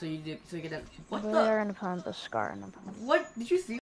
So you get that. What the? They're gonna put the scar in the. What did you see?